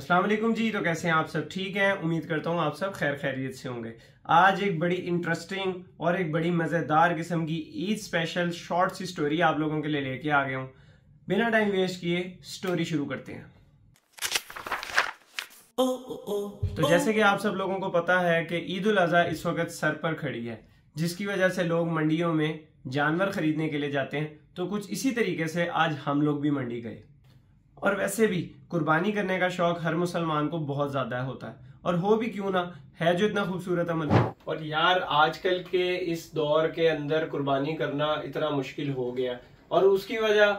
अस्सलाम वालेकुम जी। तो कैसे हैं आप सब? ठीक हैं, उम्मीद करता हूँ आप सब खैर खैरियत से होंगे। आज एक बड़ी इंटरेस्टिंग और एक बड़ी मज़ेदार किस्म की ईद स्पेशल शॉर्ट सी स्टोरी आप लोगों के लिए लेके आ गया हूँ। बिना टाइम वेस्ट किए स्टोरी शुरू करते हैं। तो जैसे कि आप सब लोगों को पता है कि ईद उल अज़हा इस वक्त सर पर खड़ी है, जिसकी वजह से लोग मंडियों में जानवर खरीदने के लिए जाते हैं। तो कुछ इसी तरीके से आज हम लोग भी मंडी गए। और वैसे भी कुर्बानी करने का शौक हर मुसलमान को बहुत ज़्यादा होता है, और हो भी क्यों ना, है जो इतना खूबसूरत अमल। और यार आजकल के इस दौर के अंदर कुर्बानी करना इतना मुश्किल हो गया, और उसकी वजह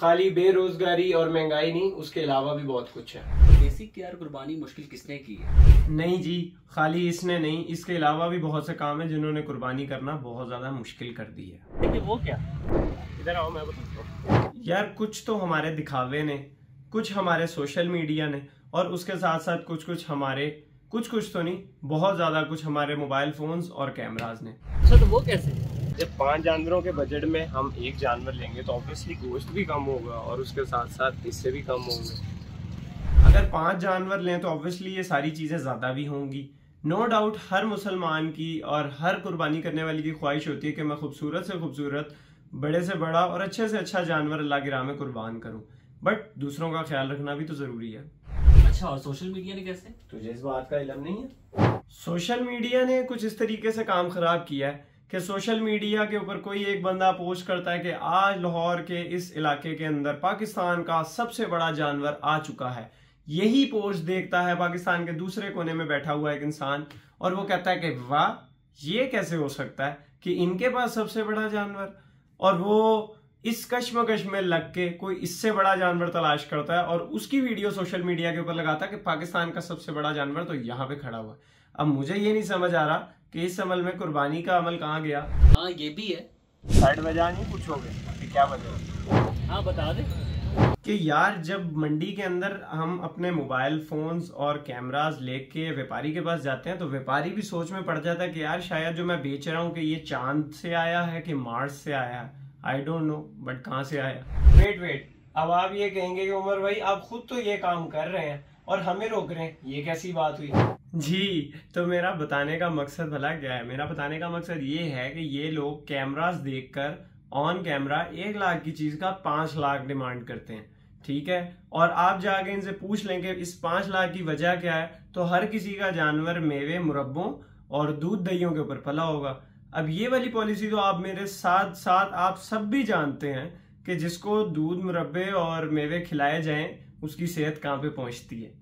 खाली बेरोजगारी और महंगाई नहीं, उसके अलावा भी बहुत कुछ है। बेसिक यार कुर्बानी मुश्किल किसने की है? नहीं जी, खाली इसने नहीं, इसके अलावा भी बहुत से काम है जिन्होंने कुर्बानी करना बहुत ज़्यादा मुश्किल कर दी है। लेकिन वो क्या, इधर आओ मैं बताता हूँ। यार कुछ तो हमारे दिखावे ने, कुछ हमारे सोशल मीडिया ने, और उसके साथ साथ कुछ हमारे कुछ तो नहीं, बहुत ज़्यादा कुछ हमारे मोबाइल फोन्स और कैमराज ने। अच्छा तो वो कैसे? जब 5 जानवरों के बजट में हम एक जानवर लेंगे तो ऑब्वियसली गोश्त भी कम होगा, और उसके साथ साथ इससे भी कम होंगे। अगर 5 जानवर लें तो ऑब्वियसली ये सारी चीज़ें ज़्यादा भी होंगी। नो डाउट हर मुसलमान की और हर कुर्बानी करने वाली की ख्वाहिश होती है कि मैं खूबसूरत से खूबसूरत, बड़े से बड़ा और अच्छे से अच्छा जानवर अल्लाह की राह में कुर्बान करूँ, बट दूसरों का ख्याल रखना भी तो ज़रूरी है। अच्छा और सोशल मीडिया ने कैसे? तुझे इस बात का इल्म नहीं है? सोशल मीडिया ने कुछ इस तरीके से काम ख़राब किया है कि सोशल मीडिया के ऊपर कोई एक बंदा पोस्ट करता है कि आज लाहौर के इस इलाके के अंदर पाकिस्तान का सबसे बड़ा जानवर आ चुका है। यही पोस्ट देखता है पाकिस्तान के दूसरे कोने में बैठा हुआ एक इंसान, और वो कहता है कि वाह ये कैसे हो सकता है कि इनके पास सबसे बड़ा जानवर, और वो इस कश्मकश में लग के कोई इससे बड़ा जानवर तलाश करता है और उसकी वीडियो सोशल मीडिया के ऊपर लगाता है कि पाकिस्तान का सबसे बड़ा जानवर तो यहाँ पे खड़ा हुआ है। अब मुझे ये नहीं समझ आ रहा कि इस अमल में कुर्बानी का अमल कहाँ गया। हाँ ये भी है, साइड में जान नहीं पूछोगे क्या बताओ? हाँ बता दे कि यार जब मंडी के अंदर हम अपने मोबाइल फोन्स और कैमराज लेके व्यापारी के पास जाते हैं तो व्यापारी भी सोच में पड़ जाता है कि यार शायद जो मैं बेच रहा हूँ कि ये चांद से आया है कि मार्स से आया है, आई डोंट नो, बट कहाँ से आया। वेट अब आप ये कहेंगे कि उमर भाई आप खुद तो ये काम कर रहे हैं और हमें रोक रहे हैं, ये कैसी बात हुई? जी तो मेरा बताने का मकसद भला क्या है? मेरा बताने का मकसद ये है कि ये लोग कैमरास देखकर ऑन कैमरा 1 लाख की चीज़ का 5 लाख डिमांड करते हैं, ठीक है, और आप जाके इनसे पूछ लेंगे इस 5 लाख की वजह क्या है, तो हर किसी का जानवर मेवे मुरब्बों और दूध दहियों के ऊपर पला होगा। अब ये वाली पॉलिसी तो आप मेरे साथ साथ आप सब भी जानते हैं कि जिसको दूध मुरब्बे और मेवे खिलाए जाएं उसकी सेहत कहाँ पे पहुँचती है।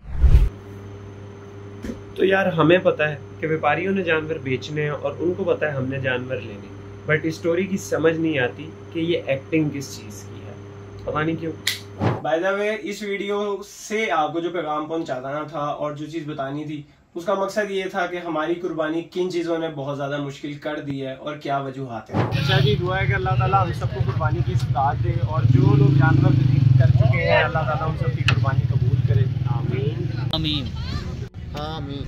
तो यार हमें पता है कि व्यापारियों ने जानवर बेचने हैं और उनको पता है हमने जानवर लेने, बट इस स्टोरी की समझ नहीं आती कि ये एक्टिंग किस चीज़ की है, पता नहीं क्यों। बाय द वे इस वीडियो से आपको जो पैगाम पहुँचाना था और जो चीज़ बतानी थी उसका मकसद ये था कि हमारी कुर्बानी किन चीज़ों ने बहुत ज़्यादा मुश्किल कर दी है और क्या वजूहात है। अच्छा जी, दुआ है कि अल्लाह ताला हम सबको कुर्बानी की इस्तताअत दे, और जो लोग जानवर कर चुके हैं अल्लाह ताला उन सबकी कुर्बानी कबूल करे। आमीन आमीन आमीन।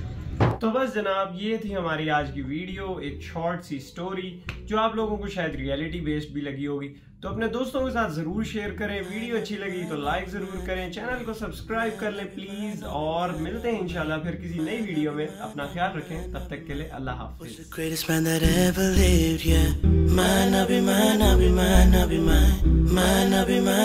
तो बस जनाब ये थी हमारी आज की वीडियो, एक शॉर्ट सी स्टोरी जो आप लोगों को शायद रियलिटी बेस्ड भी लगी होगी। तो अपने दोस्तों के साथ ज़रूर शेयर करें, वीडियो अच्छी लगी तो लाइक ज़रूर करें, चैनल को सब्सक्राइब कर लें प्लीज़, और मिलते हैं इंशाल्लाह फिर किसी नई वीडियो में। अपना ख्याल रखें, तब तक के लिए अल्लाह हाफ़िज़।